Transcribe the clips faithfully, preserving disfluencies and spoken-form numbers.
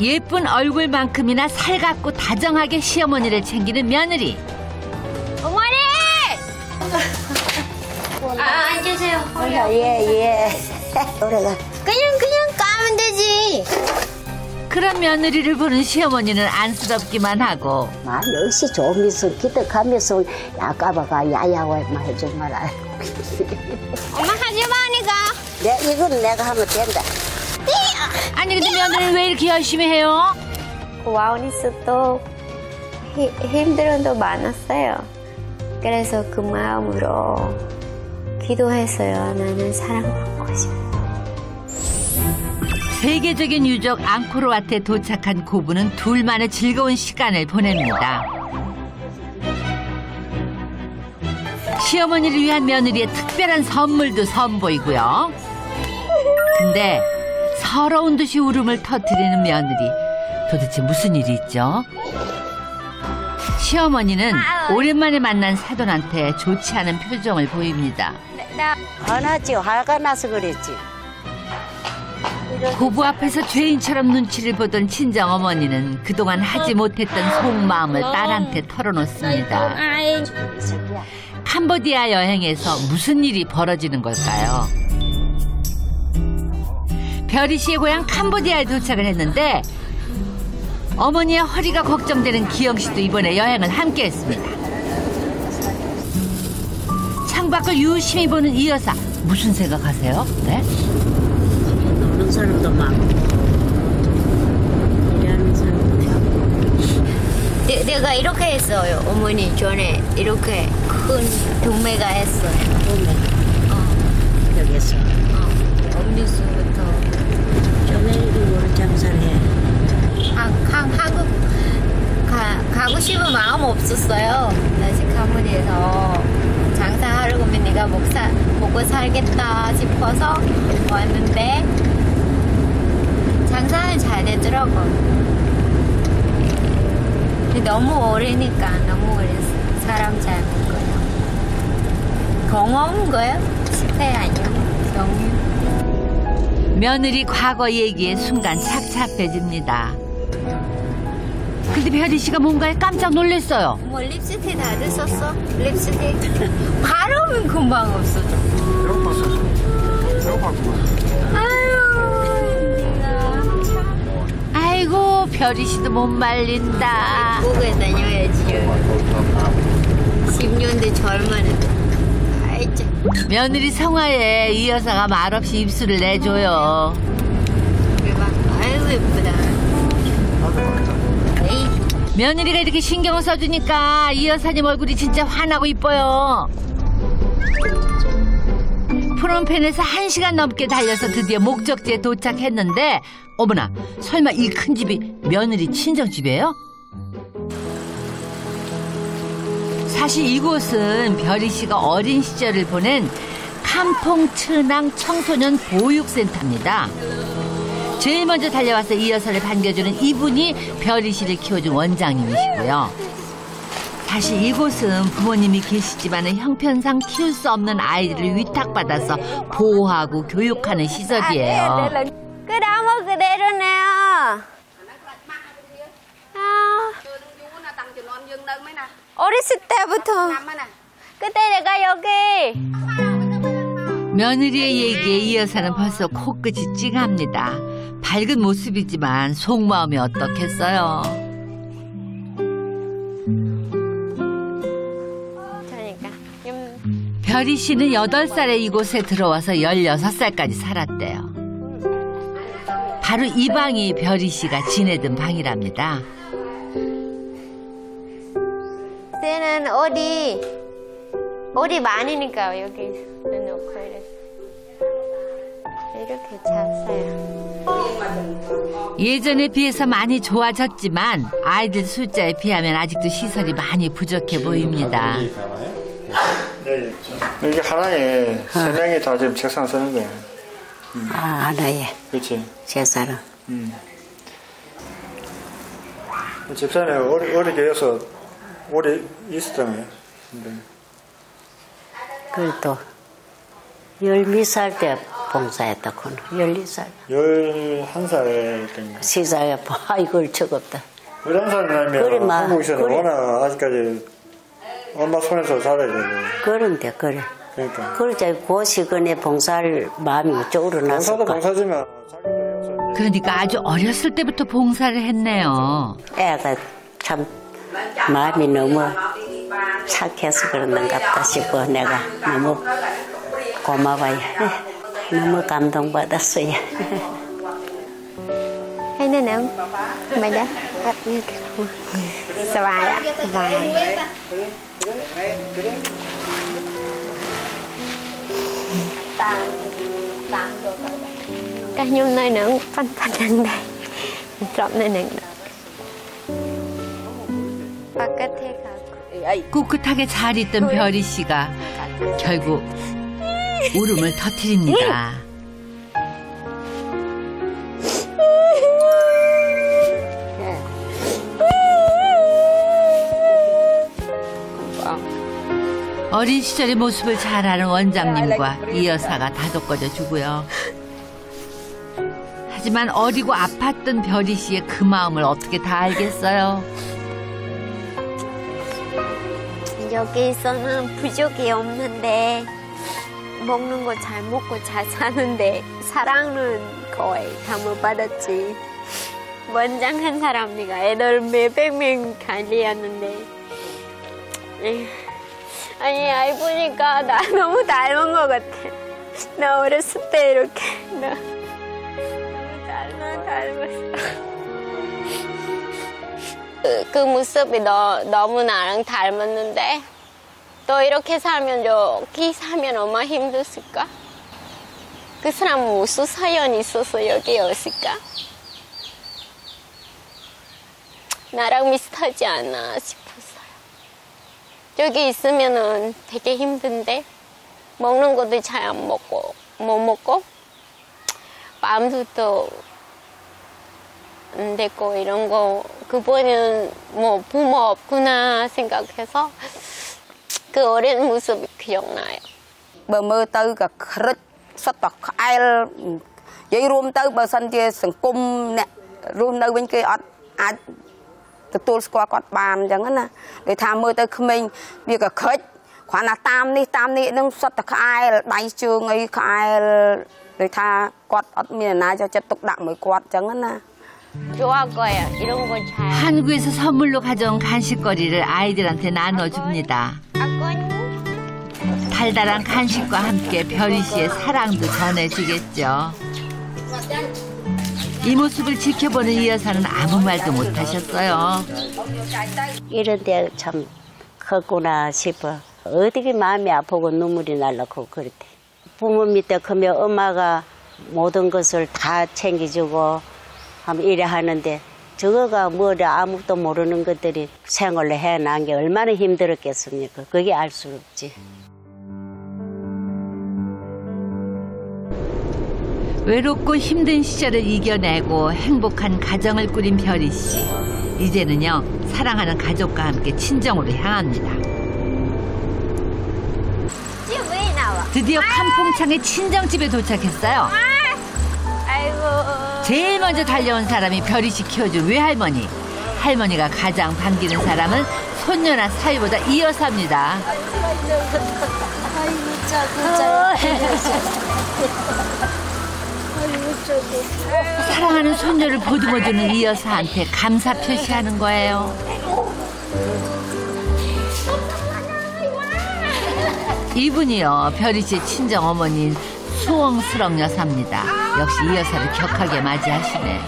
예쁜 얼굴만큼이나 살갑고 다정하게 시어머니를 챙기는 며느리. 어머니! 아, 앉으세요. 예예. 노래가. 그냥 그냥 까면 되지. 그런 며느리를 보는 시어머니는 안쓰럽기만 하고. 마 역시 좀 있어 기특하면서 야까봐가 야야와 해줄 말아. 엄마 하지 마니까. 네 이건 내가 하면 된다. 아니 근데 며느리 왜 이렇게 열심히 해요? 와우니스도 힘들어도 많았어요. 그래서 그 마음으로 기도했어요. 나는 사랑받고 싶어. 세계적인 유적 앙코르와트에 도착한 고부는 둘만의 즐거운 시간을 보냅니다. 시어머니를 위한 며느리의 특별한 선물도 선보이고요. 근데 서러운 듯이 울음을 터뜨리는 며느리. 도대체 무슨 일이 있죠? 시어머니는 오랜만에 만난 사돈한테 좋지 않은 표정을 보입니다. 화났지, 화가 나서 그랬지. 고부 앞에서 죄인처럼 눈치를 보던 친정어머니는 그동안 하지 못했던 속마음을 딸한테 털어놓습니다. 캄보디아 여행에서 무슨 일이 벌어지는 걸까요? 별이 씨의 고향 캄보디아에 도착을 했는데 어머니의 허리가 걱정되는 기영 씨도 이번에 여행을 함께했습니다. 창밖을 유심히 보는 이 여사, 무슨 생각하세요? 네? 모르는 사람도 많고, 일하는 사람도 많고. 네, 내가 이렇게 했어요. 어머니 전에 이렇게 큰 동매가 했어요. 동매. 어. 여기서. 어. 어머니서부터 전에는 장사를 해. 아, 강, 한국 가, 가고 싶은 마음 없었어요. 사실 캄보디아에서 장사하려고 내가 목사, 먹고 살겠다 싶어서 왔는데 장사는 잘 되더라고. 근데 너무 어리니까 너무 어렸어요. 사람 잘 못 거예요. 경험 거예요? 실패 아니요. 경험. 며느리 과거 얘기에 순간 착잡해집니다. 근데 별이 씨가 뭔가에 깜짝 놀랐어요. 뭐 립스틱 다들 썼어? 립스틱. 바람은 금방 없어져. 배고팠어. 배고팠어. 아유, 참. 아이고, 별이 씨도 못 말린다. 국에 다녀야지. 십 년대 젊은. 며느리 성화에 이 여사가 말없이 입술을 내줘요. 대박. 아이고, 예쁘다. 며느리가 이렇게 신경을 써주니까 이 여사님 얼굴이 진짜 환하고 이뻐요. 프놈펜에서 한 시간 넘게 달려서 드디어 목적지에 도착했는데 어머나, 설마 이 큰 집이 며느리 친정집이에요? 사실 이곳은 별이 씨가 어린 시절을 보낸 캄퐁 츠낭 청소년 보육센터입니다. 제일 먼저 달려와서 이 여사를 반겨주는 이분이 별이 씨를 키워준 원장님이시고요. 사실 이곳은 부모님이 계시지만은 형편상 키울 수 없는 아이들을 위탁받아서 보호하고 교육하는 시설이에요. 그나마 그대로네요. 어렸을 때부터 그때 내가 여기. 며느리의 얘기에 이 여사는 벌써 코끝이 찡합니다. 밝은 모습이지만 속마음이 어떻겠어요. 그러니까. 음. 별이 씨는 여덟 살에 이곳에 들어와서 열여섯 살까지 살았대요. 바로 이 방이 별이 씨가 지내던 방이랍니다. 쟤는 어디, 어디 많으니까 여기 놓고 이렇게, 이렇게 잤어요. 예전에 비해서 많이 좋아졌지만 아이들 숫자에 비하면 아직도 시설이 많이 부족해 보입니다. 이게 하나에 어. 세 명이 다 지금 책상 쓰는 거야. 응. 아, 하나에. 그렇지. 책상은. 응. 집사람이 어리, 어리게 해서 오래 있었잖아요. 근데. 그래도 열네 살 때 봉사했다고는 열네 살. 열한 살 때. 세상에 아이고 적었다. 열한 살 되면 한국에서는 그래. 워낙 아직까지 엄마 손에서 살아야 되고. 그런데 그래. 그러니까. 그러자 고시근에 봉사를 마음이 쪼그려 났을까. 봉사도 봉사지만. 그러니까 아주 어렸을 때부터 봉사를 했네요. 애가 참 마음이 너무 착해서 그런가 같다 싶어. 내가 너무 고마워요. 너무 감동받았어요. 하나는 뭐냐? 좋아요. cái nhung nơi nè phân phân nặng đây, trộm nơi nặng đây. 꿋꿋하게 잘 있던 별이 씨가 결국 울음을 터뜨립니다. 어린 시절의 모습을 잘 아는 원장님과 이 여사가 다독거려 주고요. 하지만 어리고 아팠던 별이 씨의 그 마음을 어떻게 다 알겠어요? 여기서는 부족이 없는데 먹는 거 잘 먹고 잘 사는데 사랑은 거의 다 못 받았지. 원장 한 사람이가 애들 몇백 명 관리하는데 아니 아이 보니까 나 너무 닮은 것 같아. 나 어렸을 때 이렇게 나 너무 닮아 닮았어. 그, 그 모습이 너, 너무 나랑 닮았는데 또 이렇게 살면 저기 살면 얼마나 힘들었을까? 그 사람은 무슨 사연이 있어서 여기에 왔을까? 나랑 비슷하지 않아 싶었어요. 여기 있으면은 되게 힘든데 먹는 것도 잘 안 먹고 못 먹고 마음도 또 안 되고 이런 거 그분은 뭐 부모 없구나 생각해서 그 어린 모습이 기억나요. 뭐뭐따가 그릇 썼다 아일 예이롬따 버산지에 성꿈네 롬나 왠게 앗앗 똘스코앗 밤장은 내 다음부터 그맨 위가 컷 관아 땀니 땀니 능 썼다 아일 나이중의 아일 내다 꽃앗면 나저 젖뚝닥 뭐 꽃장은 좋아할 거예요. 이런 거 잘. 한국에서 선물로 가져온 간식거리를 아이들한테 나눠줍니다. 달달한 간식과 함께 별이 씨의 사랑도 전해지겠죠. 이 모습을 지켜보는 이 여사는 아무 말도 못하셨어요. 이런 데 참 컸구나 싶어. 어떻게 마음이 아프고 눈물이 날라고 그랬대. 부모 밑에 크면 엄마가 모든 것을 다 챙겨주고 하면 이래 하는데 저거가 뭐라 아무도 모르는 것들이 생활로 해난 게 얼마나 힘들었겠습니까? 그게 알 수 없지. 외롭고 힘든 시절을 이겨내고 행복한 가정을 꾸린 별이 씨. 이제는요 사랑하는 가족과 함께 친정으로 향합니다. 드디어 캄퐁창의 친정집에 도착했어요. 아이고. 제일 먼저 달려온 사람이 별이 씨 키워준 외할머니. 할머니가 가장 반기는 사람은 손녀나 사위보다 이 여사입니다. 사랑하는 손녀를 보듬어주는 이 여사한테 감사 표시하는 거예요. 이분이요, 별이 씨의 친정 어머니인 소엉스럽 여사입니다. 역시 이 여사를 격하게 맞이하시네.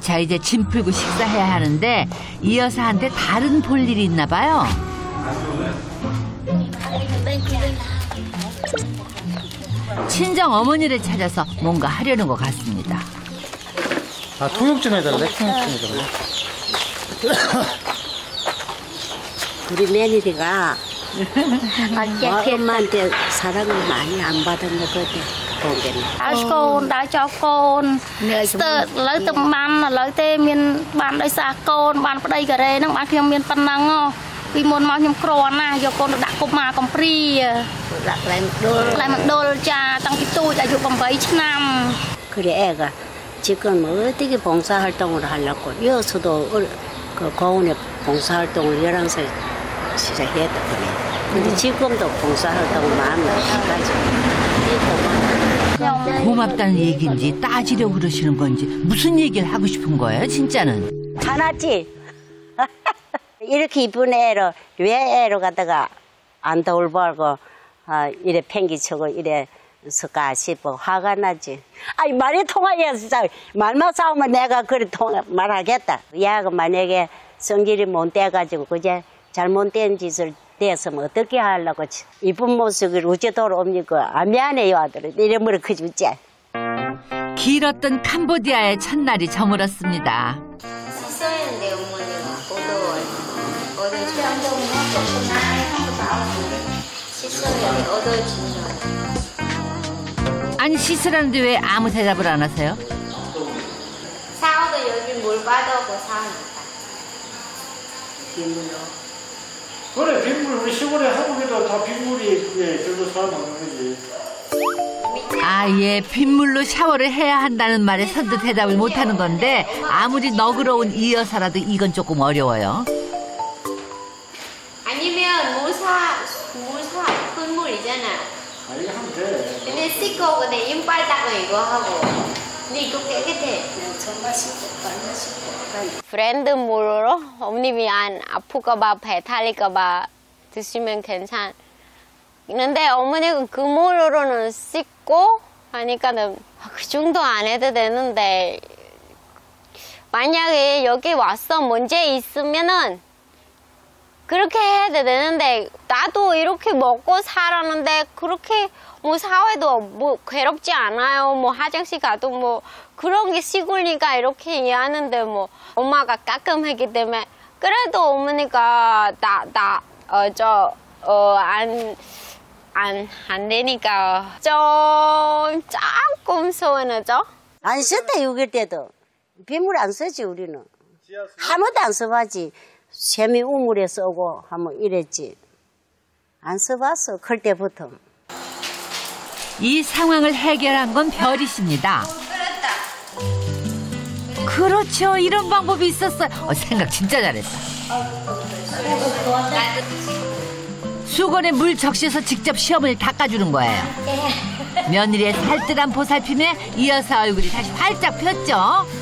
자, 이제 짐 풀고 식사해야 하는데 이 여사한테 다른 볼 일이 있나 봐요. 친정 어머니를 찾아서 뭔가 하려는 것 같습니다. 아, 통역 좀 해달래? 통역 좀 해달래? 우리 며느리가 엄마한테 사랑을 많이 안 받은 거거든. ឲ្យ កូន ដើរ ចោល កូន ស្ទើរ ឥឡូវ ទៅ បាន ឥឡូវ ទេ មាន បាន ដោយ សារ កូន បាន ប្តី ការ៉េ ហ្នឹង បាន ខ្ញុំ មាន ប៉ុណ្ណឹង ហ៎ ពី មុន មក ខ្ញុំ ក្រណាស់ យក កូន ទៅ ដាក់ គុក មក កំព្រី ដាក់ កន្លែង ដុល កន្លែង ដុល ចា តាំង ពី ទូច អាយុ támឆ្នាំ 그래. 지금 어떻게 봉사활동을 하려고 여기서도 그 고원에 봉사활동을 열한 살 시작했다 그래. 근데 지금도 봉사활동 마음이 가지. 고맙다는 얘기인지 따지려고 그러시는 건지 무슨 얘기를 하고 싶은 거예요 진짜는? 화났지? 이렇게 이쁜 애로 왜 애로 가다가 안 돌보고 아, 이래 팽기치고 이래 서까 싶어 화가 나지. 아니 말이 통하냐 진짜. 말만 싸우면 내가 그래 통하 말하겠다. 얘가 만약에 성질이 못 돼가지고 그제 잘못된 짓을 대했으면 어떻게 하려고 이쁜 모습을 어째 돌아옵니까? 아 미안해요 아들. 이러므로 그 주제. 길었던 캄보디아의 첫날이 저물었습니다. 시설인데 어머니가 어두워요. 어제 수양적으로 조금 한번 나왔는데 시설이 어두워지는 거예요. 아니 시술하는데 왜 아무 대답을 안 하세요? 사우도 여기 물 받아오고 사우니까 빗물로 그래 빗물 우리 시골에 한국에도 다 빗물이 그게 저도 사는 거지. 아예 빗물로 샤워를 해야 한다는 말에 선뜻 대답을 못하는 건데 아무리 너그러운 이 여사라도 이건 조금 어려워요. 아니면 물사 물사 큰 물 있잖아. 이거 하면 돼. 근데 씻고 근데 이빨 닦고 이거 하고. 근데 이거 깨끗해. 정말 씻고 정말 씻고. 브랜드 물로 언니미 안 아플까봐 배 탈릴까봐 드시면 괜찮. 근데 어머니가 그 물로는 씻고 하니까는 그 정도 안 해도 되는데 만약에 여기 와서 문제 있으면은. 그렇게 해야 되는데 나도 이렇게 먹고 살았는데 그렇게 뭐 사회도 뭐 괴롭지 않아요. 뭐 화장실 가도 뭐 그런 게 시골이니까 이렇게 이해하는데 뭐 엄마가 깔끔하기 때문에 그래도 어머니가 나 나 어 저 어 안 안 안 되니까 좀 조금 서운하죠. 안 썼다 여길 때도 빗물 안 쓰지 우리는 한 번도 안 써봤지. 세미 우물에 써고 하면 이랬지. 안 써봤어, 클 때부터. 이 상황을 해결한 건 별이십니다. 어, 그렇죠, 이런 방법이 있었어요. 어, 생각 진짜 잘했어. 수건에 물 적셔서 직접 시험을 닦아주는 거예요. 며느리의 살뜰한 보살핌에 이 여사 얼굴이 다시 활짝 폈죠.